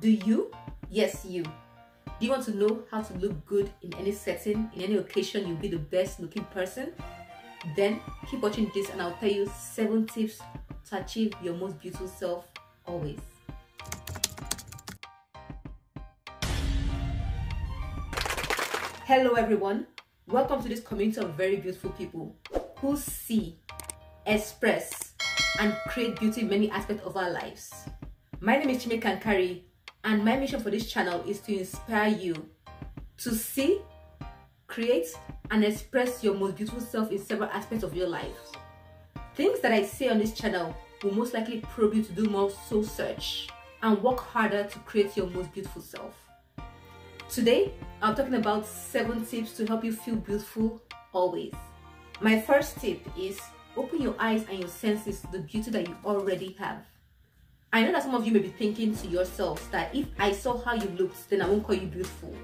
Do you? Yes, you. Do you want to know how to look good in any setting, in any occasion? You'll be the best looking person. Then keep watching this and I'll tell you 7 tips to achieve your most beautiful self always. Hello everyone, welcome to this community of very beautiful people who see, express and create beauty in many aspects of our lives. My name is Chime Kankari and my mission for this channel is to inspire you to see, create and express your most beautiful self in several aspects of your life. Things that I say on this channel will most likely probe you to do more soul search and work harder to create your most beautiful self. Today, I'm talking about 7 tips to help you feel beautiful always. My first tip is open your eyes and your senses to the beauty that you already have. I know that some of you may be thinking to yourselves that if I saw how you looked, then I won't call you beautiful.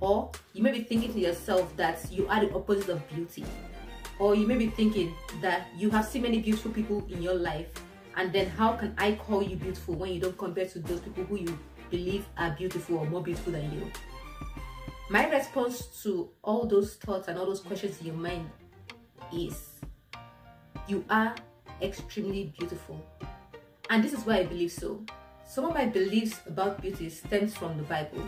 Or you may be thinking to yourself that you are the opposite of beauty. Or you may be thinking that you have seen many beautiful people in your life, and then how can I call you beautiful when you don't compare to those people who you believe are beautiful or more beautiful than you? My response to all those thoughts and all those questions in your mind is, you are extremely beautiful. And this is why I believe so. Some of my beliefs about beauty stems from the Bible.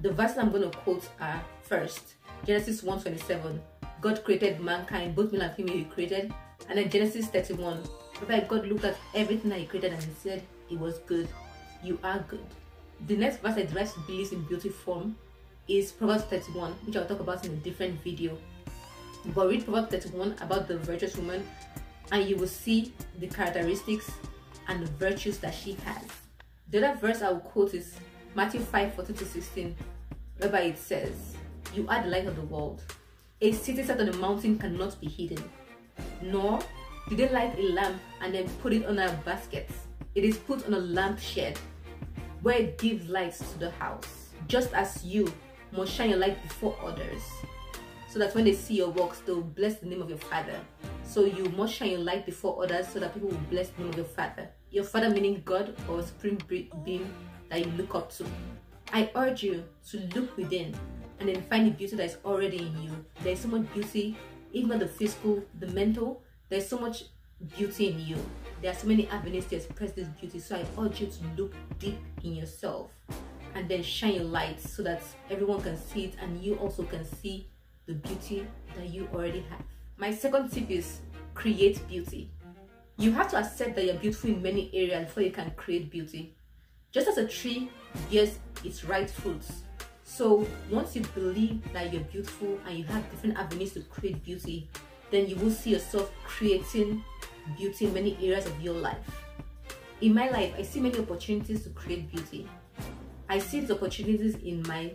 The verses I'm going to quote are, first, Genesis 1:27, God created mankind, both male and female he created. And then Genesis 31, whereby God looked at everything that he created and he said, it was good. You are good. The next verse that derives beliefs in beauty from is Proverbs 31, which I'll talk about in a different video. But read Proverbs 31 about the virtuous woman and you will see the characteristics and the virtues that she has. The other verse I will quote is Matthew 5:14-16, whereby it says, you are the light of the world. A city set on a mountain cannot be hidden, nor do they light a lamp and then put it on a basket. It is put on a lampshade, where it gives light to the house. Just as you must shine your light before others, so that when they see your works, they will bless the name of your Father. So you must shine your light before others so that people will bless the name of your Father. Your Father meaning God or Supreme Being that you look up to. I urge you to look within and then find the beauty that is already in you. There is so much beauty, even though the physical, the mental, there is so much beauty in you. There are so many avenues to express this beauty. So I urge you to look deep in yourself and then shine your light so that everyone can see it and you also can see the beauty that you already have. My second tip is create beauty. You have to accept that you're beautiful in many areas before you can create beauty. Just as a tree bears its right fruits, so once you believe that you're beautiful and you have different avenues to create beauty, then you will see yourself creating beauty in many areas of your life. In my life, I see many opportunities to create beauty. I see these opportunities in my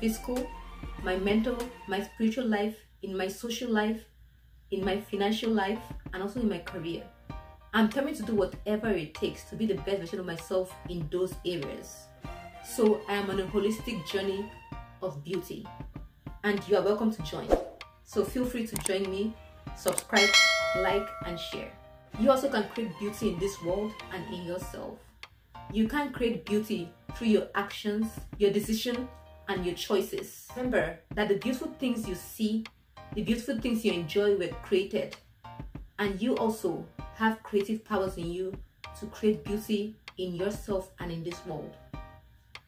physical, my mental, my spiritual life, in my social life, in my financial life, and also in my career. I'm determined to do whatever it takes to be the best version of myself in those areas. So I am on a holistic journey of beauty and you are welcome to join. So feel free to join me, subscribe, like and share. You also can create beauty in this world and in yourself. You can create beauty through your actions, your decision and your choices. Remember that the beautiful things you see, the beautiful things you enjoy were created, and you also have creative powers in you to create beauty in yourself and in this world.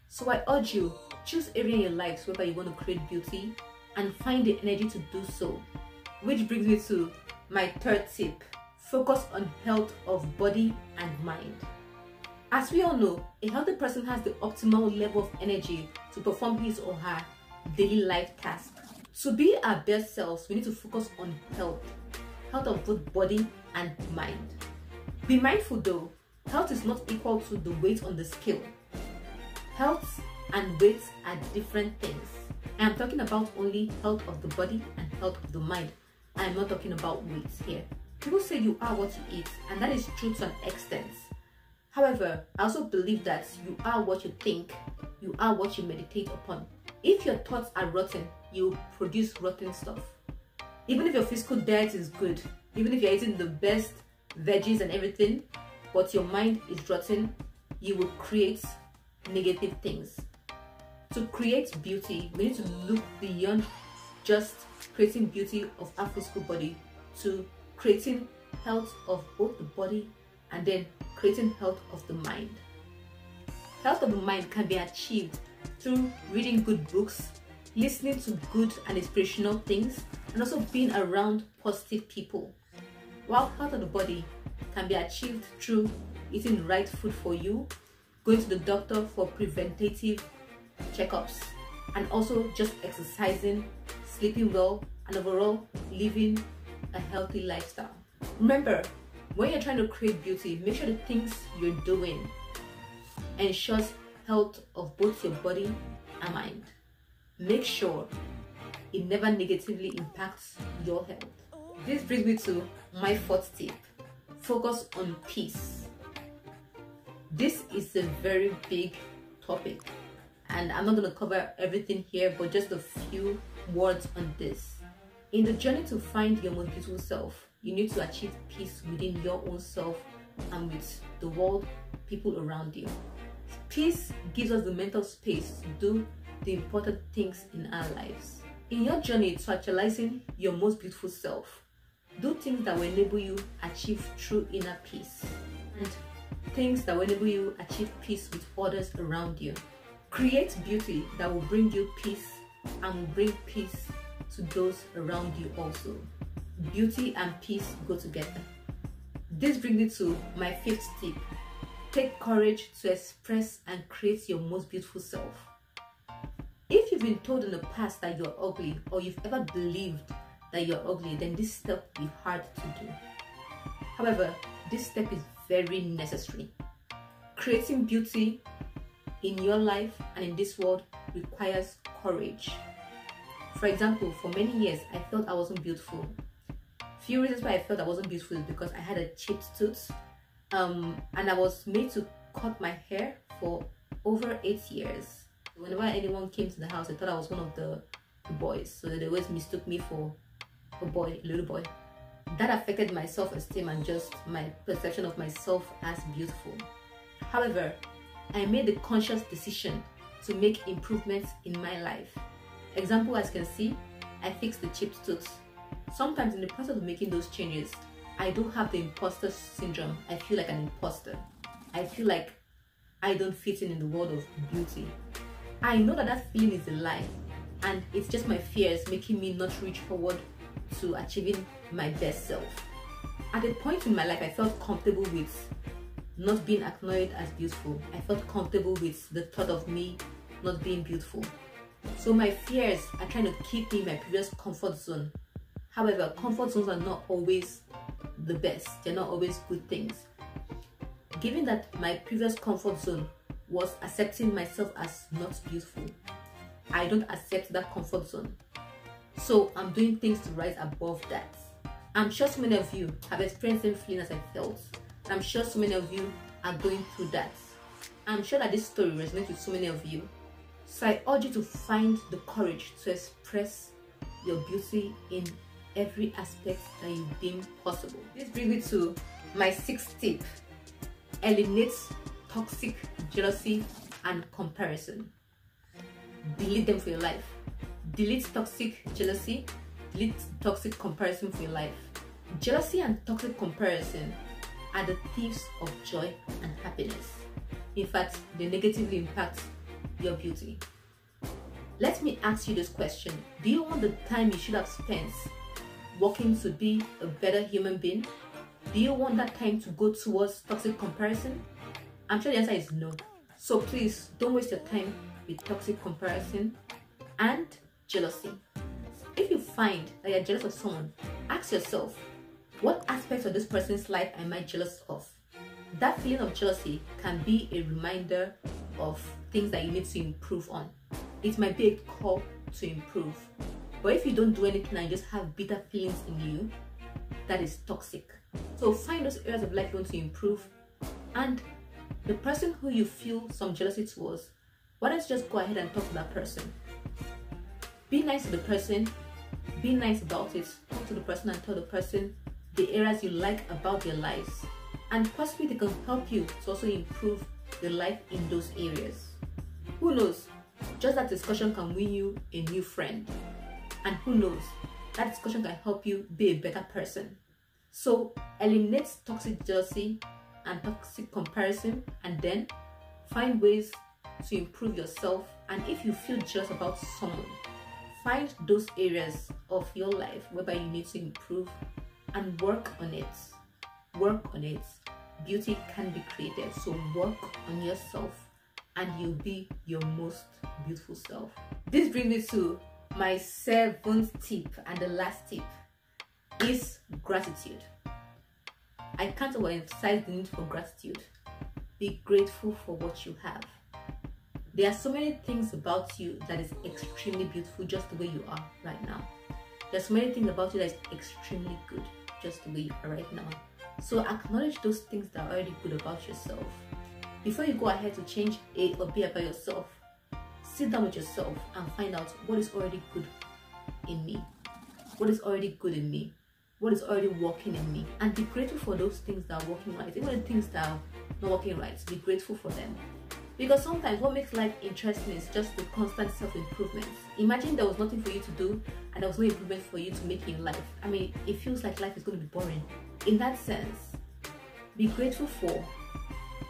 So I urge you, choose area in your life where you want to create beauty and find the energy to do so. Which brings me to my third tip, focus on health of body and mind. As we all know, a healthy person has the optimal level of energy to perform his or her daily life tasks. To be our best selves, we need to focus on health of both body and mind. Be mindful though, health is not equal to the weight on the scale. Health and weight are different things. I am talking about only health of the body and health of the mind. I am not talking about weight here. People say you are what you eat, and that is true to an extent. However, I also believe that you are what you think, you are what you meditate upon. If your thoughts are rotten, you will produce rotten stuff. Even if your physical diet is good, even if you're eating the best veggies and everything, but your mind is rotten, you will create negative things. To create beauty, we need to look beyond just creating beauty of our physical body to creating health of both the body and then creating health of the mind. Health of the mind can be achieved through reading good books, listening to good and inspirational things, and also being around positive people. While health of the body can be achieved through eating the right food for you, going to the doctor for preventative checkups, and also just exercising, sleeping well, and overall living a healthy lifestyle. Remember, when you're trying to create beauty, make sure the things you're doing ensures health of both your body and mind. Make sure it never negatively impacts your health. This brings me to my fourth tip. Focus on peace. This is a very big topic, and I'm not going to cover everything here, but just a few words on this. In the journey to find your most beautiful self, you need to achieve peace within your own self and with the world, people around you. Peace gives us the mental space to do the important things in our lives. In your journey to actualizing your most beautiful self, do things that will enable you achieve true inner peace, and things that will enable you achieve peace with others around you. Create beauty that will bring you peace and will bring peace to those around you also. Beauty and peace go together. This brings me to my fifth tip. Take courage to express and create your most beautiful self. If you've been told in the past that you're ugly, or you've ever believed that you're ugly, then this step will be hard to do. However, this step is very necessary. Creating beauty in your life and in this world requires courage. For example, for many years, I felt I wasn't beautiful. Few reasons why I felt I wasn't beautiful is because I had a chipped tooth, and I was made to cut my hair for over 8 years. Whenever anyone came to the house, they thought I was one of the boys, so they always mistook me for a boy, a little boy. That affected my self-esteem and just my perception of myself as beautiful. However, I made the conscious decision to make improvements in my life. Example, as you can see, I fixed the chipped tooth. Sometimes in the process of making those changes, I do have the imposter syndrome. I feel like an imposter. I feel like I don't fit in the world of beauty. I know that that feeling is a lie, and it's just my fears making me not reach forward to achieving my best self. At a point in my life, I felt comfortable with not being acknowledged as beautiful. I felt comfortable with the thought of me not being beautiful. So my fears are trying to keep me in my previous comfort zone. However, comfort zones are not always the best. They're not always good things. Given that my previous comfort zone was accepting myself as not beautiful, I don't accept that comfort zone. So I'm doing things to rise above that. I'm sure so many of you have experienced the same feeling as I felt. I'm sure so many of you are going through that. I'm sure that this story resonates with so many of you. So I urge you to find the courage to express your beauty in every aspect that you deem possible. This brings me to my sixth tip. Eliminate toxic jealousy and comparison. Delete them for your life. Delete toxic jealousy. Delete toxic comparison for your life. Jealousy and toxic comparison are the thieves of joy and happiness. In fact, they negatively impact your beauty. Let me ask you this question. Do you want the time you should have spent working to be a better human being? Do you want that time to go towards toxic comparison? I'm sure the answer is no. So please don't waste your time with toxic comparison and jealousy. If you find that you're jealous of someone, ask yourself, what aspects of this person's life am I jealous of? That feeling of jealousy can be a reminder of things that you need to improve on. It might be a call to improve. But if you don't do anything and just have bitter feelings in you, that is toxic. So find those areas of life you want to improve, and the person who you feel some jealousy towards, why don't you just go ahead and talk to that person? Be nice to the person, be nice about it, talk to the person and tell the person the areas you like about their lives, and possibly they can help you to also improve your life in those areas. Who knows? Just that discussion can win you a new friend. And who knows? That discussion can help you be a better person. So eliminate toxic jealousy and toxic comparison, and then find ways to improve yourself. And if you feel jealous about someone, find those areas of your life whereby you need to improve and work on it. Work on it. Beauty can be created. So work on yourself and you'll be your most beautiful self. This brings me to my seventh tip, and the last tip is gratitude. I can't overemphasize the need for gratitude. Be grateful for what you have. There are so many things about you that is extremely beautiful just the way you are right now. There's so many things about you that is extremely good just the way you are right now. So acknowledge those things that are already good about yourself. Before you go ahead to change A or B about yourself, sit down with yourself and find out what is already good in me. What is already good in me? What is already working in me? And be grateful for those things that are working right. Even the things that are not working right, be grateful for them. Because sometimes what makes life interesting is just the constant self-improvement. Imagine there was nothing for you to do and there was no improvement for you to make in life. I mean, it feels like life is going to be boring. In that sense, be grateful for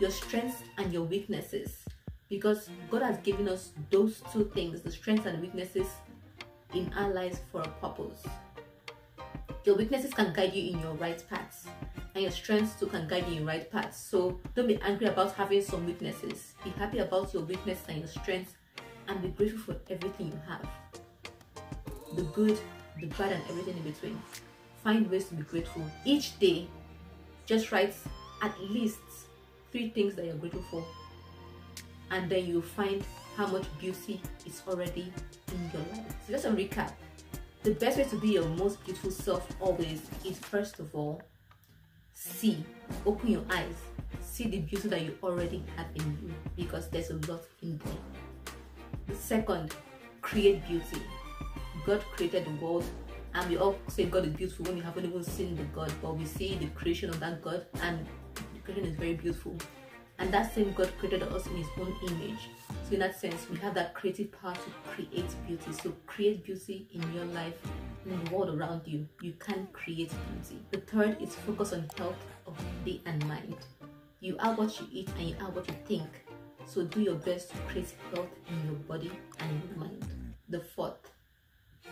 your strengths and your weaknesses, because God has given us those two things, the strengths and weaknesses, in our lives for a purpose. Your weaknesses can guide you in your right paths, and your strengths too can guide you in right paths. So don't be angry about having some weaknesses. Be happy about your weaknesses and your strengths, and be grateful for everything you have. The good, the bad, and everything in between. Find ways to be grateful. Each day, just write at least 3 things that you're grateful for, and then you'll find how much beauty is already in your life. So just a recap. The best way to be your most beautiful self always is, first of all, see. Open your eyes. See the beauty that you already have in you, because there's a lot in there. The second, create beauty. God created the world, and we all say God is beautiful when we haven't even seen the God, but we see the creation of that God, and the creation is very beautiful. And that same God created us in His own image. So in that sense, we have that creative power to create beauty. So create beauty in your life, in the world around you. You can create beauty. The third is focus on health of body and mind. You are what you eat and you are what you think. So do your best to create health in your body and in your mind. The fourth,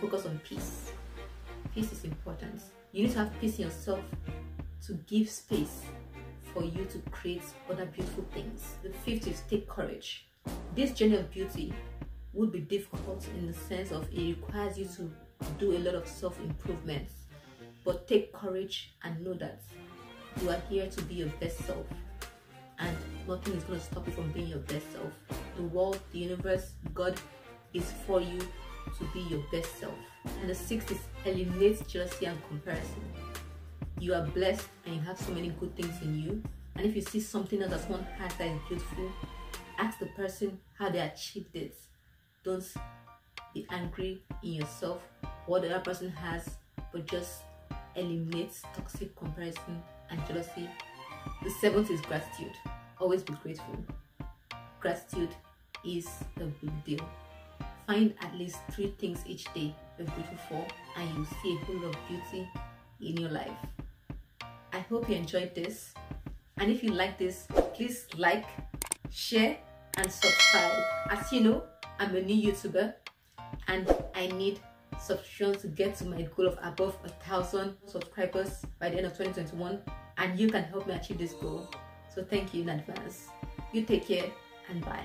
focus on peace. Peace is important. You need to have peace in yourself to give space for you to create other beautiful things. The fifth is take courage. This journey of beauty would be difficult in the sense of it requires you to do a lot of self-improvements, but take courage and know that you are here to be your best self, and nothing is going to stop you from being your best self. The world, the universe, God is for you to be your best self. And the sixth is eliminate jealousy and comparison. You are blessed and you have so many good things in you. And if you see something else that someone has that is beautiful, ask the person how they achieved it. Don't be angry in yourself what the other person has, but just eliminate toxic comparison and jealousy. The seventh is gratitude. Always be grateful. Gratitude is a big deal. Find at least 3 things each day you're grateful for, and you'll see a whole lot of beauty in your life. I hope you enjoyed this, and if you like this, please like, share, and subscribe. As you know, I'm a new YouTuber and I need subscriptions to get to my goal of above 1,000 subscribers by the end of 2021, and you can help me achieve this goal. So thank you in advance. You take care, and bye.